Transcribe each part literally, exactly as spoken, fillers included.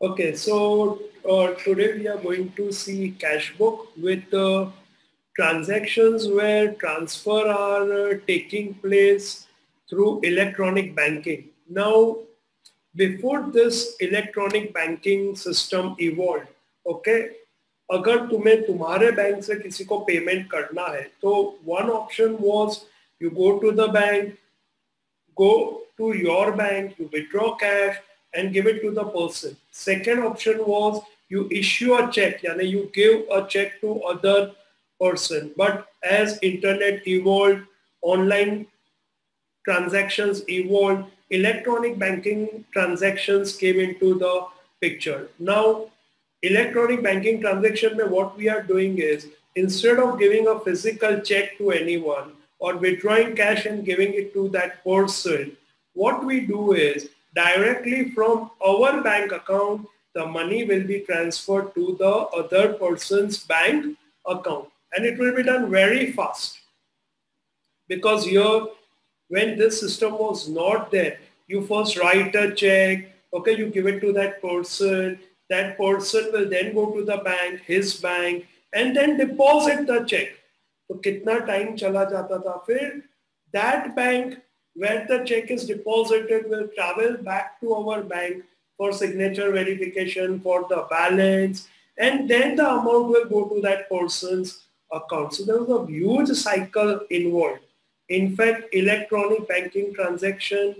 Okay, so uh, today we are going to see cashbook with uh, transactions where transfer are uh, taking place through electronic banking. Now, before this electronic banking system evolved, okay, अगर तुम्हें तुम्हारे bank से किसी को payment करना है, तो one option was you go to the bank, go to your bank, you withdraw cash and give it to the person. Second option was you issue a check, यानी you give a check to other person. But as internet evolved, online transactions evolved, electronic banking transactions came into the picture. Now, electronic banking transaction, what we are doing is, instead of giving a physical check to anyone or withdrawing cash and giving it to that person, what we do is directly from our bank account, the money will be transferred to the other person's bank account. And it will be done very fast. Because here, when this system was not there, you first write a check, okay, you give it to that person, that person will then go to the bank, his bank, and then deposit the check. So, kitna time chala jata tha? Phir that bank where the check is deposited will travel back to our bank for signature verification, for the balance, and then the amount will go to that person's account. So, there was a huge cycle involved. In fact, electronic banking transaction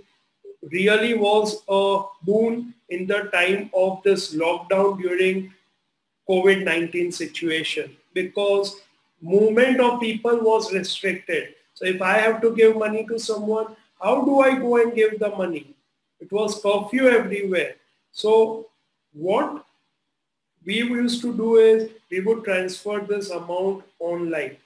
really was a boon in the time of this lockdown during COVID nineteen situation, because movement of people was restricted. So if I have to give money to someone, how do I go and give the money? It was curfew everywhere. So what we used to do is we would transfer this amount online.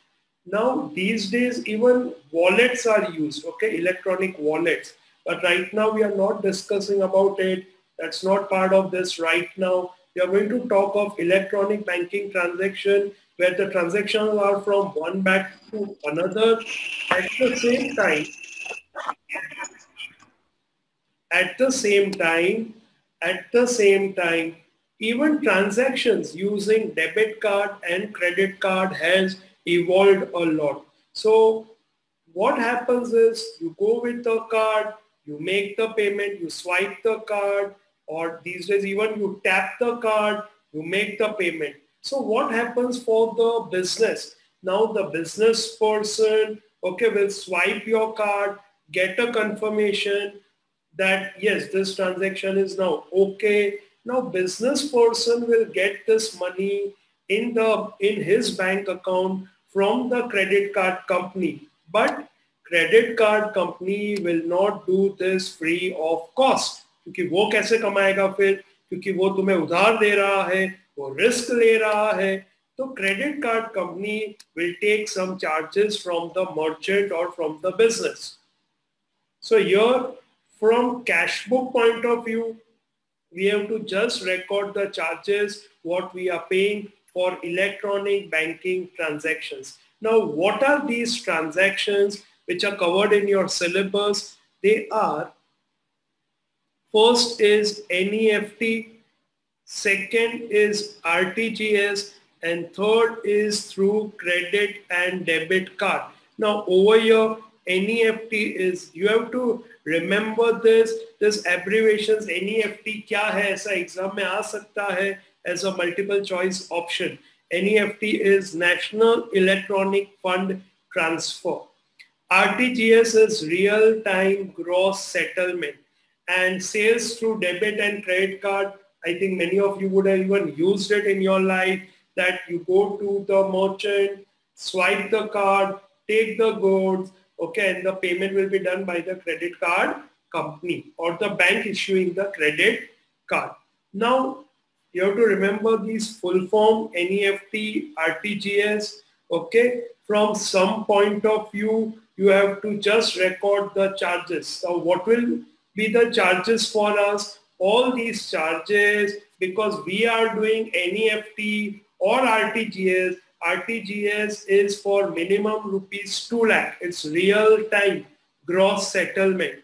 Now these days even wallets are used, okay, electronic wallets. But right now we are not discussing about it. That's not part of this right now. We are going to talk of electronic banking transaction where the transactions are from one bank to another at the same time. At the same time, at the same time, even transactions using debit card and credit card has evolved a lot. So what happens is you go with the card, you make the payment, you swipe the card, or these days even you tap the card, you make the payment. So what happens for the business? Now the business person, okay, will swipe your card, get a confirmation that yes, this transaction is now okay. Now business person will get this money in the in his bank account from the credit card company, but credit card company will not do this free of cost. क्योंकि वो कैसे कमाएगा फिर? क्योंकि वो तुम्हें उधार दे रहा है, वो risk ले रहा है. तो credit card company will take some charges from the merchant or from the business. So here, from cashbook point of view, we have to just record the charges what we are paying for electronic banking transactions. Now, what are these transactions which are covered in your syllabus? They are, first is N E F T, second is R T G S, and third is through credit and debit card. Now, over here, N E F T is, you have to remember this, this abbreviations, N E F T kya hai, aisa exam mein aa sakta hai, as a multiple choice option. N E F T is National Electronic Fund Transfer. R T G S is real-time gross settlement, and sales through debit and credit card. I think many of you would have even used it in your life, that you go to the merchant, swipe the card, take the goods, okay, and the payment will be done by the credit card company or the bank issuing the credit card. Now, you have to remember these full form N E F T, R T G S, okay. From some point of view, you have to just record the charges. So what will be the charges for us? All these charges, because we are doing N E F T or R T G S, R T G S is for minimum rupees two lakh. It's real time gross settlement.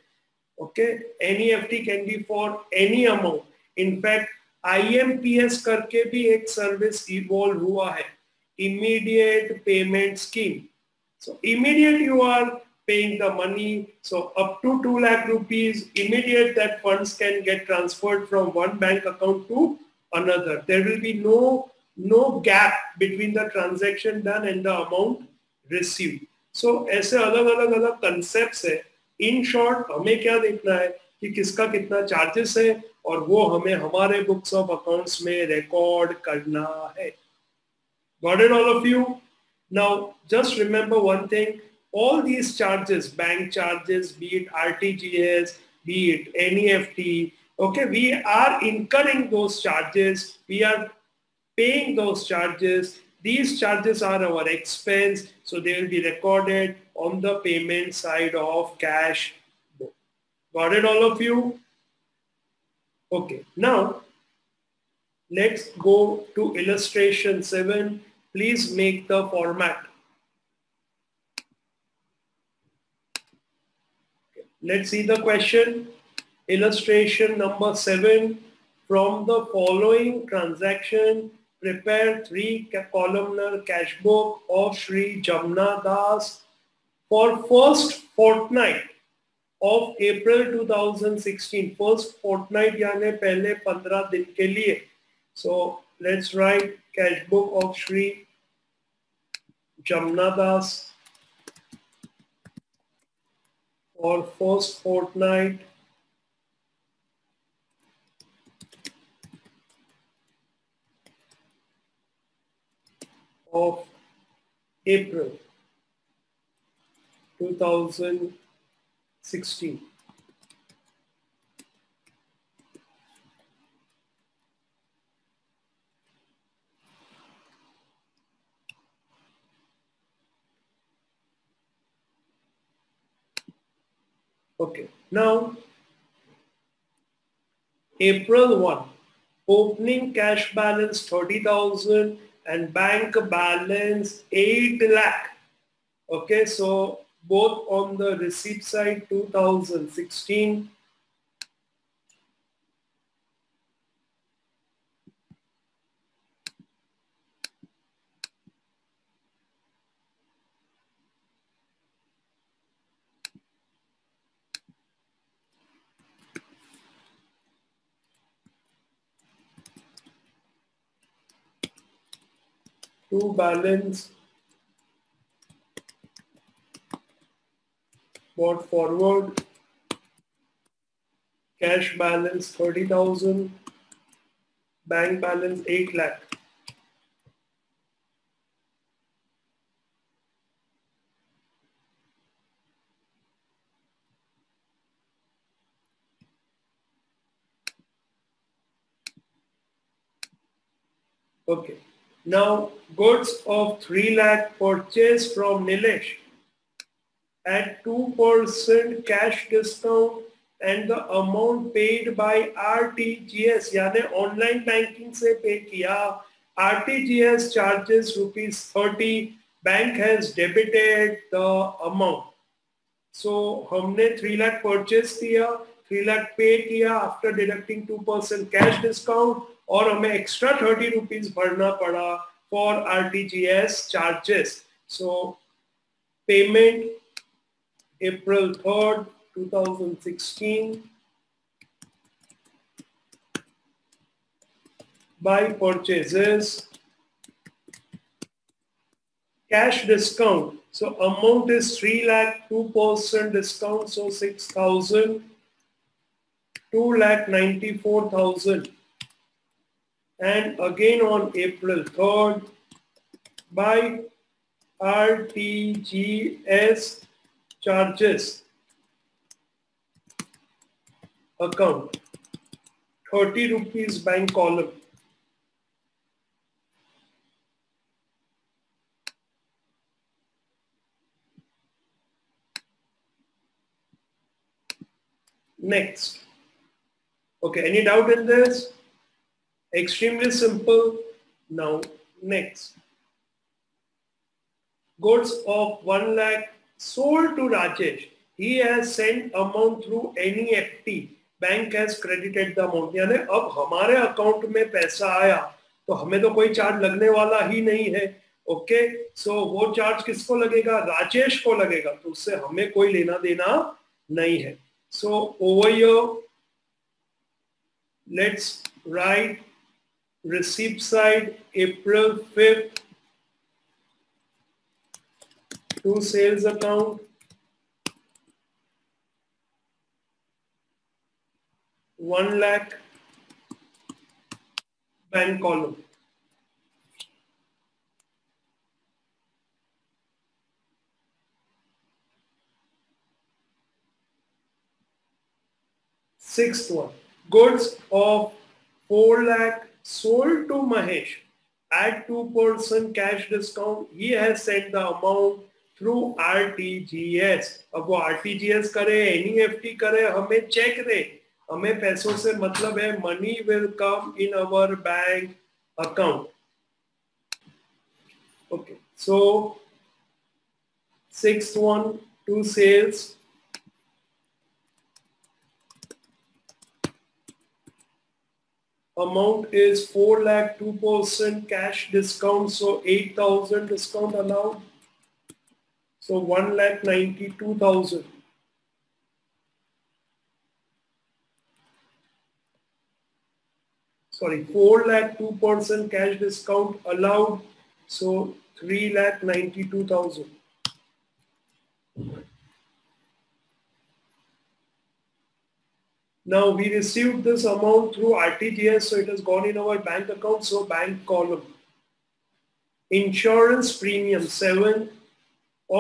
Okay. N E F T can be for any amount. In fact I M P S करके भी एक service evolve हुआ है, immediate payment scheme. So immediate you are paying the money, so up to two lakh rupees immediate that funds can get transferred from one bank account to another. There will be no no gap between the transaction done and the amount received. So aise alag alag alag concepts hai. In short, hame kya dekhna hai ki kiska kitna charges hai aur wo hame hamare books of accounts mein record karna hai. Got it, all of you? Now just remember one thing. All these charges, bank charges, be it R T G S, be it N E F T, okay, we are incurring those charges, we are paying those charges. These charges are our expense, so they will be recorded on the payment side of cash book. Got it, all of you? Okay, now let's go to illustration seven. Please make the format. Let's see the question. Illustration number seven. From the following transaction, prepare three columnar cash book of Sri Jamna Das for first fortnight of April two thousand sixteen. First fortnight यानी पहले पंद्रह दिन के लिए. So let's write cash book of Sri Jamna Das or first fortnight of April two thousand sixteen. Okay, now April first, opening cash balance thirty thousand and bank balance eight lakh. Okay, so both on the receipt side two thousand sixteen. To balance bought forward, cash balance thirty thousand, bank balance eight lakh. Okay. Now goods of three lakh purchased from Nilesh at two percent cash discount and the amount paid by R T G S, यानी online banking से pay किया. R T G S charges rupees thirty. Bank has debited the amount. So हमने three lakh purchase किया, three lakh pay किया after deducting two percent cash discount. और हमें extra thirty rupees भरना पड़ा for RTGS charges. So payment April third two thousand sixteen by purchases cash discount. So amount is three lakh, two percent discount, so six thousand, two lakh ninety-four thousand. And again on April third by R T G S charges account thirty rupees bank column. Next. Okay, any doubt in this? Extremely simple. Now next, goods of one lakh sold to Rajesh. He has sent amount through N E F T. Bank has credited the amount, यानी अब हमारे account में पैसा आया तो हमें तो कोई चार्ज लगने वाला ही नहीं है। ओके सो so, वो चार्ज किसको लगेगा? राजेश को लगेगा, तो उससे हमें कोई लेना देना नहीं है। So over here let's write receipt side April fifth to sales account, one lakh bank column. Sixth one, goods of four lakh sold to Mahesh at two percent cash discount. He has sent the amount through R T G S. अब वो R T G S करे, N E F T करे, हमें check दे, हमें पैसों से मतलब है, money will come in our bank account. Okay so six one two sales amount is four lakh two percent cash discount, so eight thousand discount allowed, so one lakh ninety-two thousand. Sorry, four lakh two percent cash discount allowed, so three lakh ninety two thousand. Now we received this amount through R T G S, so it has gone in our bank account. So bank column, insurance premium seven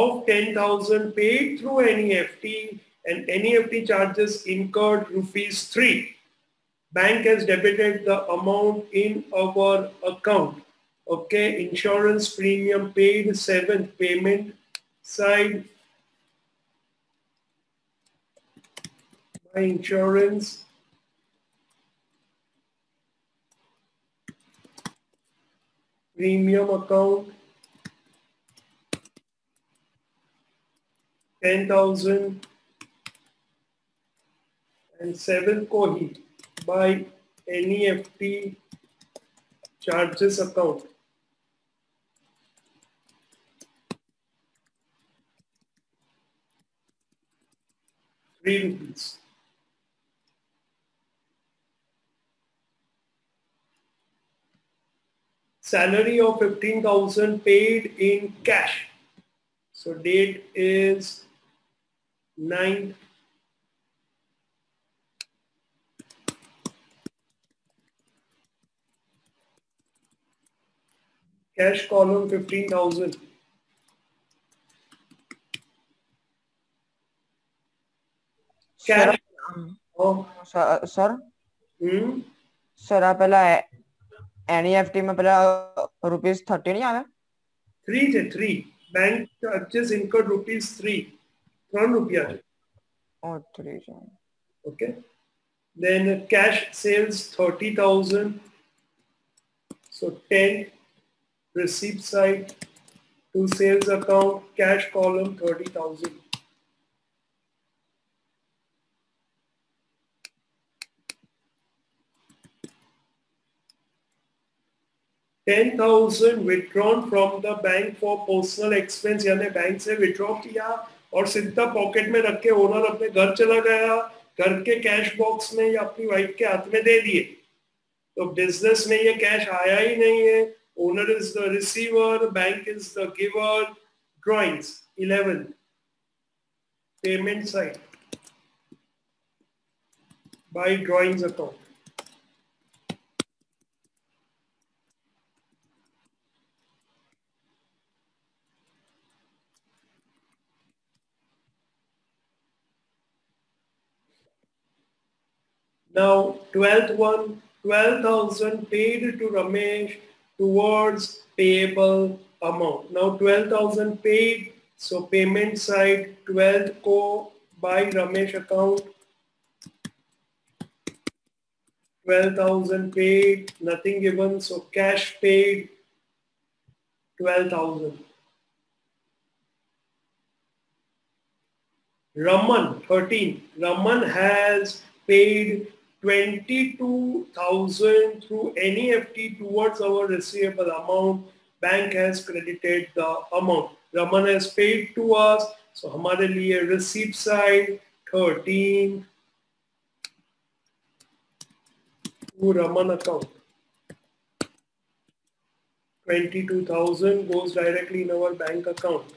of ten thousand paid through N E F T and N E F T charges incurred rupees three. Bank has debited the amount in our account. Okay, insurance premium paid, seventh payment side. My insurance premium account ten thousand and seven kohi by N E F T charges account. Three rupees. Salary of fifteen thousand paid in cash. So date is ninth. Cash column fifteen thousand. Cash. Oh, sir. Sir. Hmm. Sir, आप पहला N E F T में पहला rupees thirty नहीं आया? Three थे three. Bank charges incurred rupees three. Three रुपया थे. Oh, three थे. Okay. Then cash sales thirty thousand. So ten. Receipt side to sales account, cash column thirty thousand. Ten thousand withdrawn from the bank for personal expense, यानी bank से withdraw किया और सीधा pocket में रख के owner अपने घर चला गया, घर के कैश बॉक्स में या अपनी वाइफ के हाथ में दे दिए, तो बिजनेस में ये कैश आया ही नहीं है। Owner is the receiver, bank is the giver. Drawings eleven. Payment side by drawings account. Now twelfth one, twelve thousand paid to Ramesh towards payable amount. Now twelve thousand paid, so payment side twelve ko by Ramesh account. Twelve thousand paid, nothing given, so cash paid twelve thousand. Raman thirteen. Raman has paid twenty-two thousand through N E F T towards our receivable amount. Bank has credited the amount. Raman has paid to us. So, हमारे लिए receipt side thirteen to Raman account. twenty-two thousand goes directly in our bank account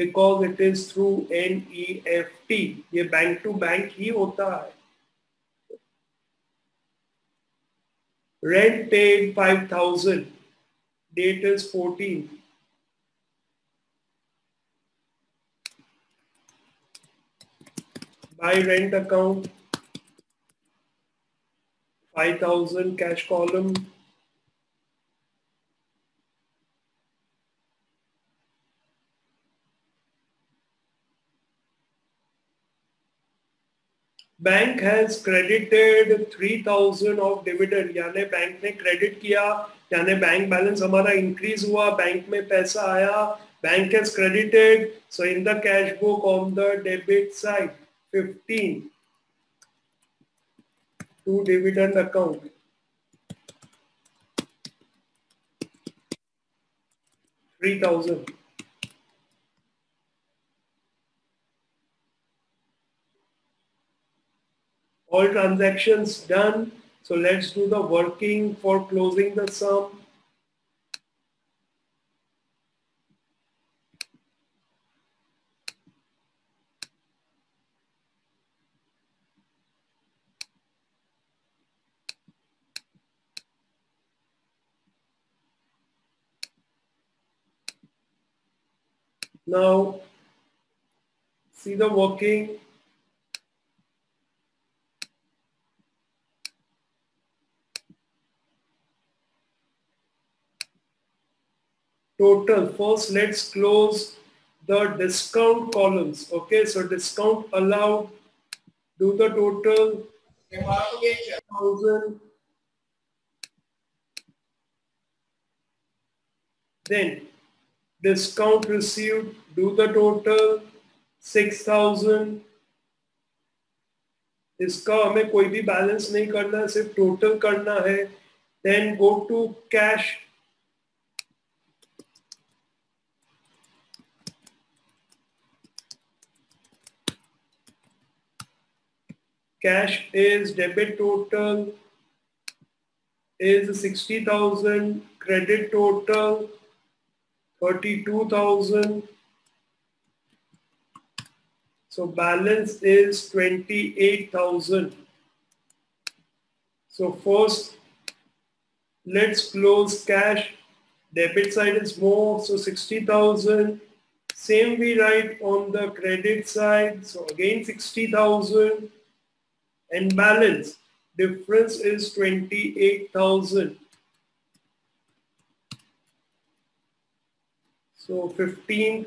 because it is through N E F T. ये bank to bank ही होता है. Rent paid five thousand. Date is fourteen. Buy rent account five thousand cash column. Bank has credited three thousand of dividend. यानी bank ने credit किया, यानी bank balance हमारा increase हुआ, bank में पैसा आया, bank has credited. So in the cash book on the debit side, fifteen to dividend account. three thousand. All transactions done. So let's do the working for closing the sum. Now see the working. Total. First, let's close the discount columns. Okay, so discount allowed. Do the total. one thousand. Then discount received. Do the total. six thousand. इसका हमें कोई भी balance नहीं करना है, सिर्फ total करना है. Then go to cash. Cash is debit total is sixty thousand, credit total thirty-two thousand. So balance is twenty-eight thousand. So first let's close cash. Debit side is more, so sixty thousand. Same we write on the credit side, so again sixty thousand. And balance difference is twenty-eight thousand. So fifteen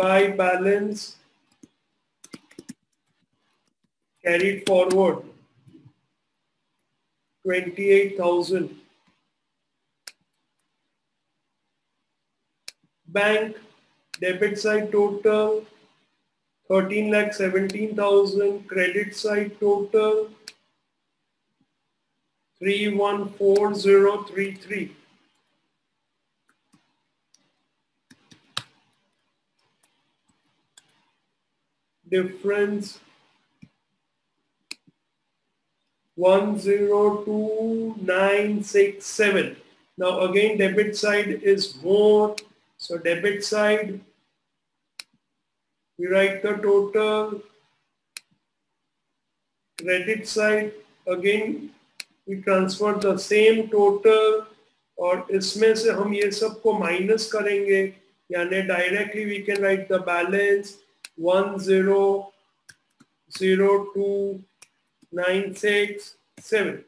by balance carried forward twenty-eight thousand. Bank debit side total thirteen lakh seventeen thousand, credit side total three one four zero three three. Difference one zero two nine six seven. Now again debit side is more, so debit side we write the total. Credit side again we transfer the same total और इसमें से हम ये सब को minus करेंगे, यानी directly we can write the balance one zero zero two nine six seven.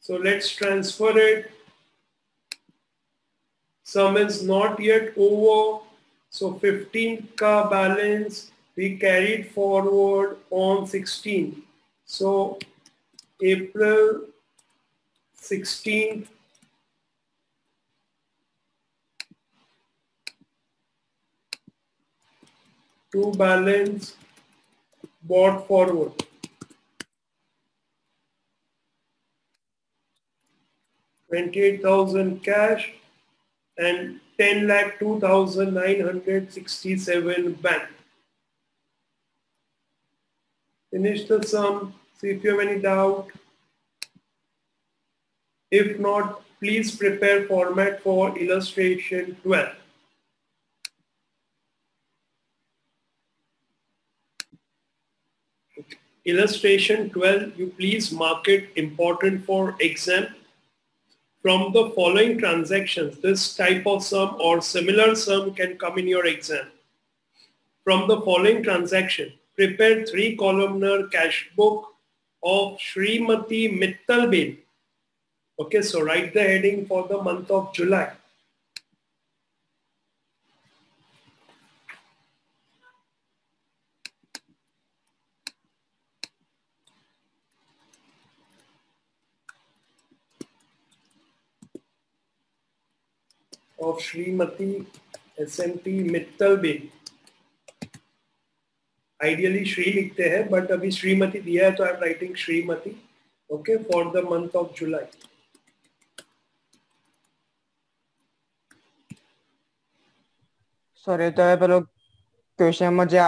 So let's transfer it. Sum is not yet over, so fifteen ka balance we carried forward on sixteen. So April sixteenth to balance bought forward. twenty-eight thousand cash and ten lakh two thousand nine hundred sixty-seven bank. Finish the sum, see if you have any doubt. If not, please prepare format for illustration twelve. Illustration twelve, you please mark it important for exam. From the following transactions, this type of sum or similar sum can come in your exam. From the following transaction, prepare three columnar cash book of Shrimati Mittalbin. Okay, so write the heading for the month of July. Of Shrimati S M P Mittalbin. Ideally Shri likhte hai, but abhi Shrimati diya hai, so I am writing Shrimati. Okay, for the month of July. Sorry, to hai pehlo question mujhe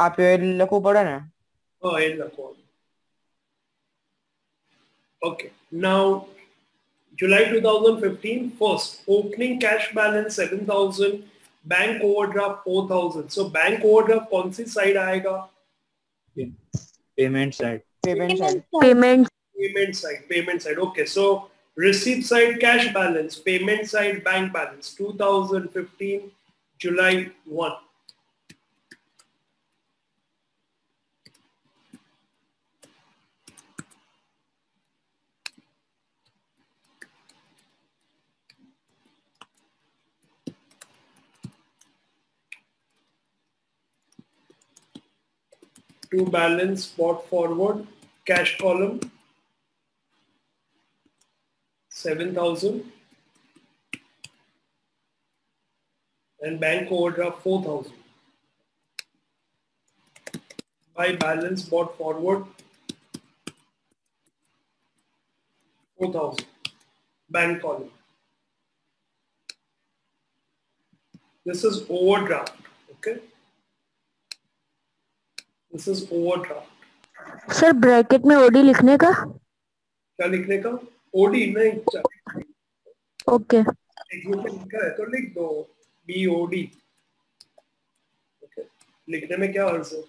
aap ye likho pada na. Oh, ye likho. Okay, now July two thousand fifteen, first, opening cash balance seven thousand, bank overdraft four thousand. So bank overdraft kaun si side aayega? Payment side. Payment side. Payment. Payment side. Payment side. Okay. So receipt side cash balance, payment side bank balance. two thousand fifteen July first. To balance bought forward, cash column seven thousand and bank overdraft four thousand. By balance bought forward four thousand, bank column. This is overdraft, okay? This is overdraft. Sir, bracket में O D लिखने का? क्या लिखने का? O D नहीं. Okay. लिखा है तो लिख दो B O D. Okay. लिखने में क्या अर्थ है?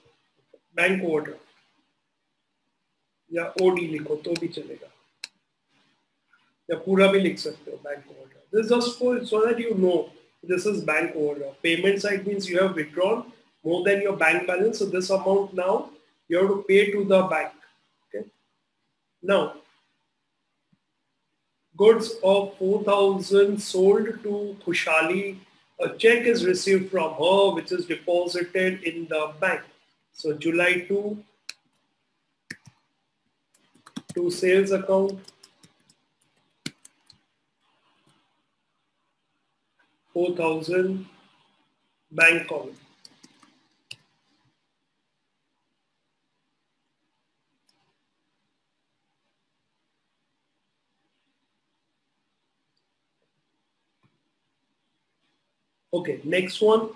Bank overdraft या O D लिखो तो भी चलेगा. या पूरा भी लिख सकते हो bank overdraft. This is just for so that you know this is bank overdraft. Payment side means you have withdrawn more than your bank balance, so this amount now you have to pay to the bank. Okay. Now, goods of four thousand sold to Khushali. A check is received from her, which is deposited in the bank. So July second to sales account four thousand, bank column. Okay, next one,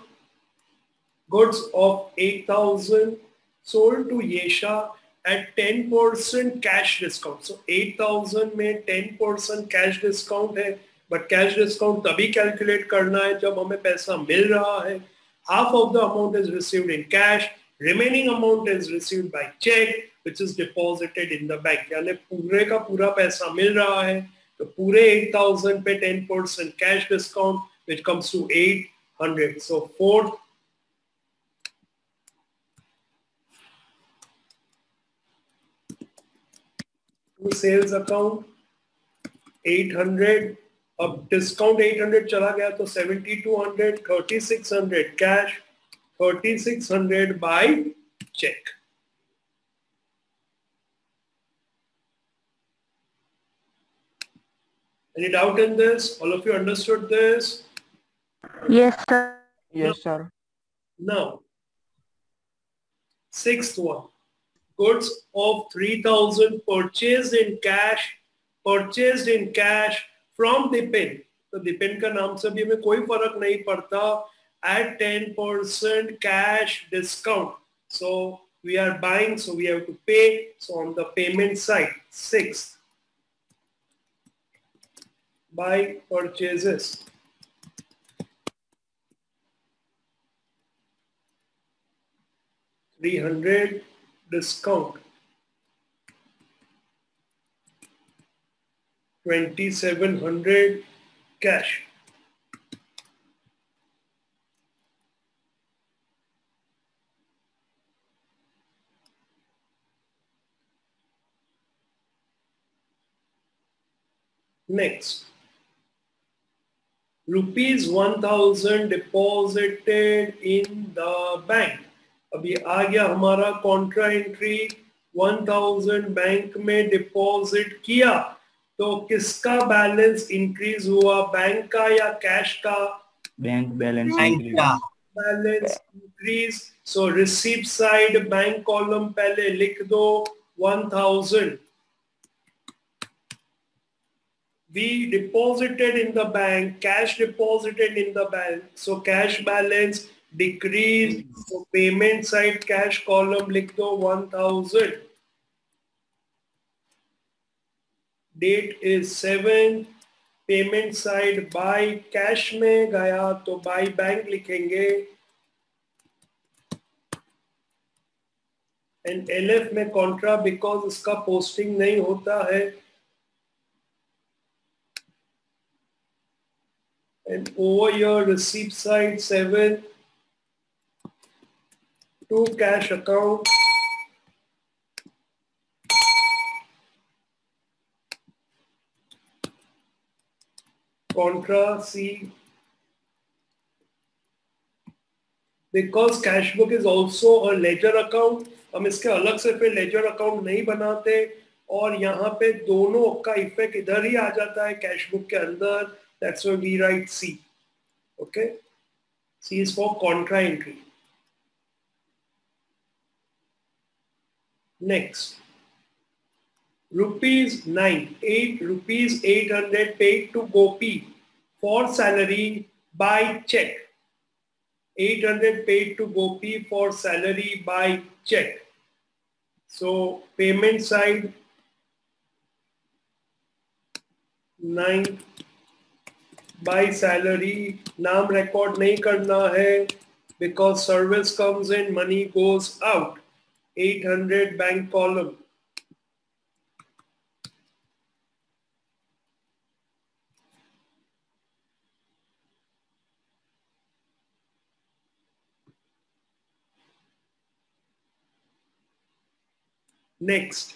goods of eight thousand sold to Yesha at ten percent cash discount. So eight thousand में ten percent cash discount है, but cash discount तभी calculate करना है जब हमें पैसा मिल रहा है. Half of the amount is received in cash, remaining amount is received by check, which is deposited in the bank. यानी पूरे का पूरा पैसा मिल रहा है, तो पूरे eight thousand पे ten percent cash discount, which comes to eight hundred. So fourth, to sales account eight hundred. Ab discount eight hundred chala gaya, to seventy-two hundred, thirty-six hundred cash, thirty-six hundred by check. Any doubt in this? All of you understood this? Yes, sir. Yes, sir. Now, Sixth one, goods of three thousand purchased in cash, purchased in cash from Dipin. So Dipin का नाम से भी हमें कोई फर्क नहीं पड़ता. At ten percent cash discount. So we are buying, so we have to pay. So on the payment side, sixth, buy purchases. three hundred discount. twenty-seven hundred cash. Next, rupees one thousand deposited in the bank. अभी आ गया हमारा contra entry, one thousand bank में deposit किया, तो किसका balance increase हुआ, bank का या कैश का? Bank balance balance increase. So receipt side bank column पहले लिख दो one thousand. We deposited in the bank, cash deposited in the bank, so cash balance decreased. So payment side cash column likh do one thousand. Date is seven. Payment side buy cash mein gaya to buy bank likhenge, and L F mein contra because uska posting nahi hota hai. And over here, receipt side seven, to cash account, contra C. Because cashbook is also a ledger account, हम इसके अलग से फिर ledger account नहीं बनाते, और यहाँ पे दोनों का effect इधर ही आ जाता है cashbook के अंदर. That's why we write C. Okay, C is for contra entry. Next, rupees nine, eight rupees eight hundred paid to Gopi for salary by check. Eight hundred paid to Gopi for salary by check. So payment side nine. By salary, naam record nahi karna hai because service comes in, money goes out. eight hundred bank column. Next,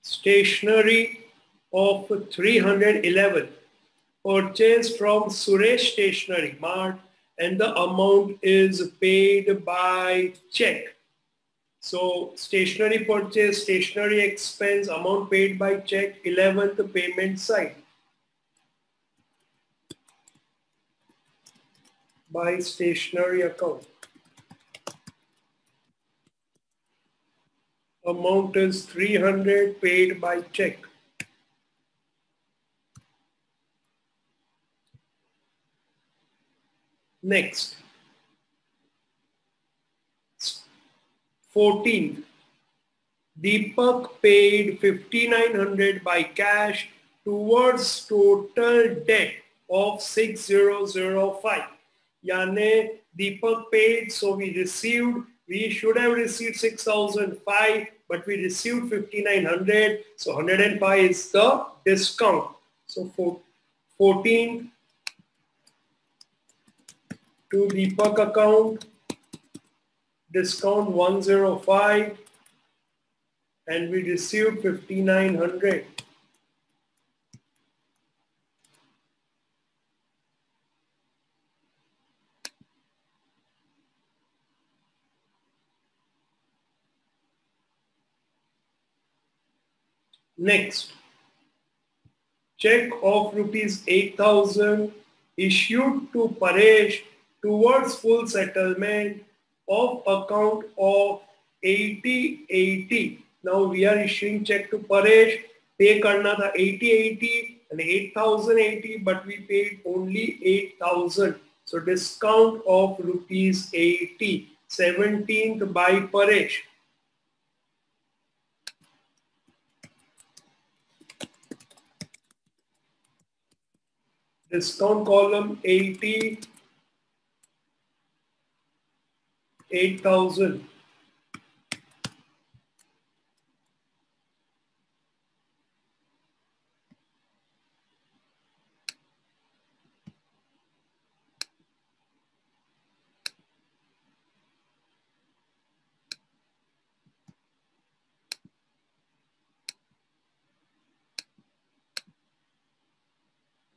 stationery of three hundred eleven purchased from Suresh Stationery Mart, and the amount is paid by check. So stationery purchase, stationery expense, amount paid by check, eleventh payment side. By stationery account. Amount is three hundred paid by check. Next, fourteenth, Deepak paid fifty-nine hundred by cash towards total debt of six thousand five. Yane Deepak paid, so we received, we should have received six thousand five, but we received fifty-nine hundred, so one hundred five is the discount. So for fourteenth, to Deepak account, discount one hundred five, and we received fifty-nine hundred. Next, check of rupees eight thousand issued to Paresh towards full settlement of account of eighty eighty. Now we are issuing check to Paresh. Pay karna tha eighty eighty and eight thousand eighty, but we paid only eight thousand. So discount of rupees eighty. seventeenth by Paresh. Discount column eighty, eight thousand.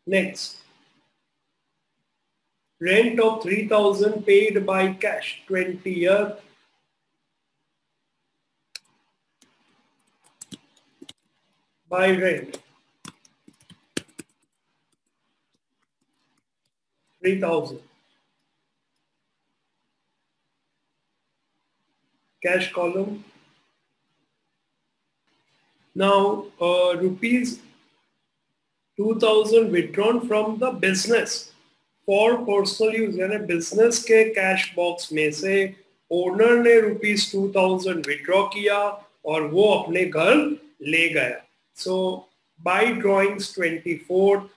Next, rent of three thousand paid by cash, twentieth. By rent, three thousand. Cash column. Now, uh, rupees two thousand withdrawn from the business for personal use. यानी business के cash box में से owner ने rupees two thousand withdraw किया और वो अपने घर ले गया. So by drawings twenty-fourth,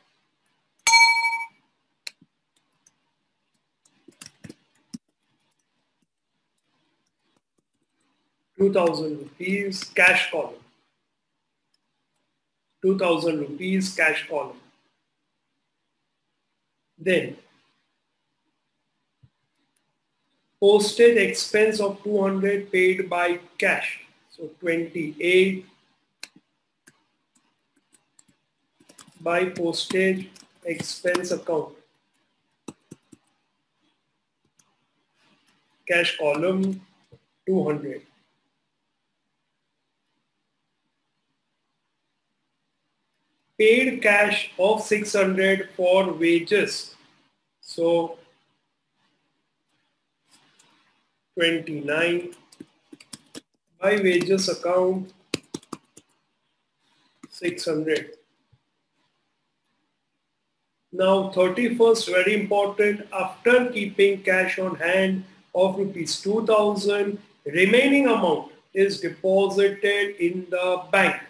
two thousand rupees cash column. two thousand rupees cash column. Then postage expense of two hundred paid by cash. So twenty-eight by postage expense account. Cash column two hundred. Paid cash of six hundred for wages, so twenty-nine by wages account six hundred. Now thirty-first, very important, after keeping cash on hand of rupees two thousand, remaining amount is deposited in the bank.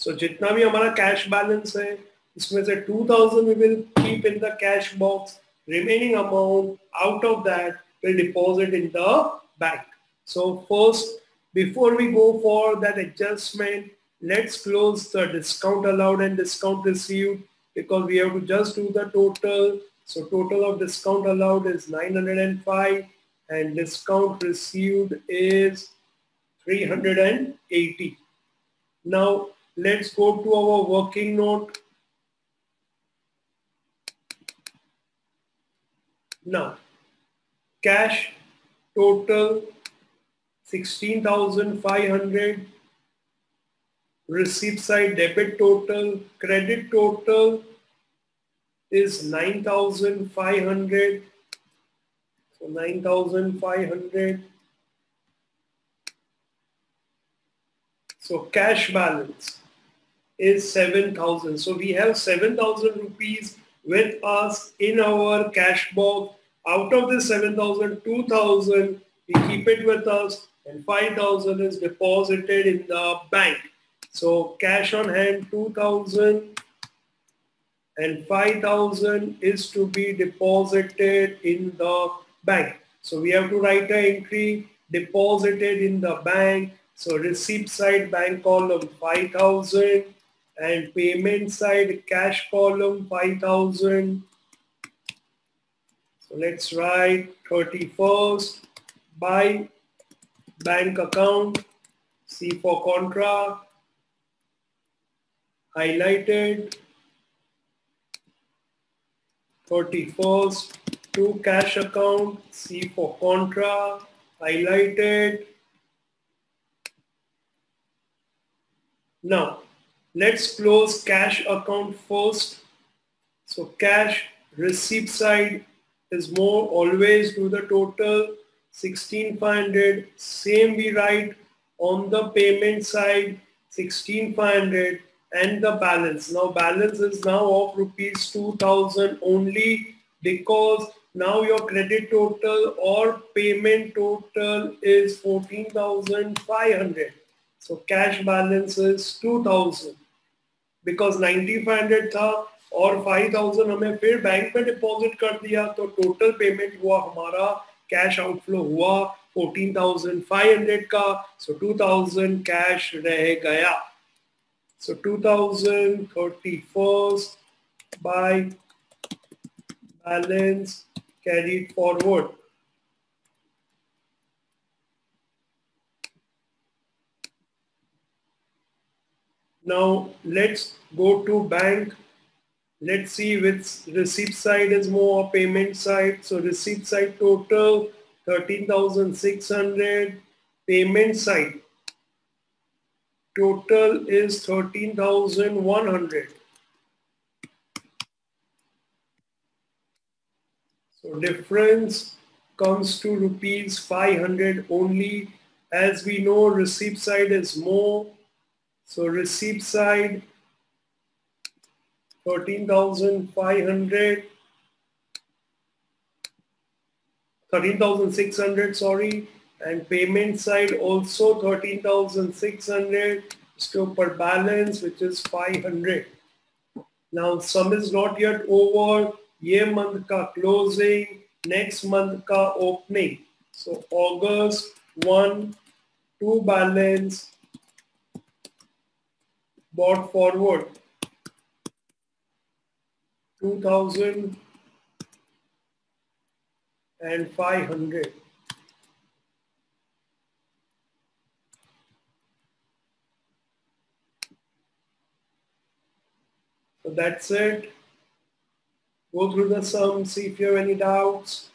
So jitna bhi hamara cash balance hai, isme se two thousand we will keep in the cash box. Remaining amount out of that will deposit in the bank. So first, before we go for that adjustment, let's close the discount allowed and discount received because we have to just do the total. So total of discount allowed is nine hundred five and discount received is three hundred eighty. Now, let's go to our working note. Now, cash total sixteen thousand five hundred, receipt side debit total, credit total is nine thousand five hundred. So nine thousand five hundred. So cash balance is seven thousand. So we have seven thousand rupees with us in our cash box. Out of this seven thousand, two thousand we keep it with us and five thousand is deposited in the bank. So cash on hand two thousand and five thousand is to be deposited in the bank. So we have to write an entry deposited in the bank. So receipt side bank column five thousand and payment side cash column five thousand. So let's write thirty-first by bank account, C for contra, highlighted, thirty-first to cash account, C for contra, highlighted. Now, let's close cash account first. So cash receipt side is more, always do the total sixteen thousand five hundred. Same we write on the payment side sixteen thousand five hundred and the balance. Now balance is now of rupees two thousand only, because now your credit total or payment total is fourteen thousand five hundred. So cash balance is two thousand, because ninety-five hundred tha और five thousand हमें फिर bank में deposit कर दिया, तो total payment हुआ हमारा, cash outflow हुआ fourteen thousand five hundred का, so two thousand कैश रह गया. So two thousand thirty-first by balance carried forward. Now let's go to bank. Let's see which receipt side is more or payment side. So receipt side total thirteen thousand six hundred, payment side total is thirteen thousand one hundred. So difference comes to rupees five hundred only. As we know, receipt side is more. So receipt side thirteen thousand five hundred, thirteen thousand six hundred, sorry, and payment side also thirteen thousand six hundred, so per balance which is five hundred. Now sum is not yet over. Ye month ka closing, next month ka opening. So August one, two balance bought forward two thousand five hundred. So that's it. Go through the sum, see if you have any doubts.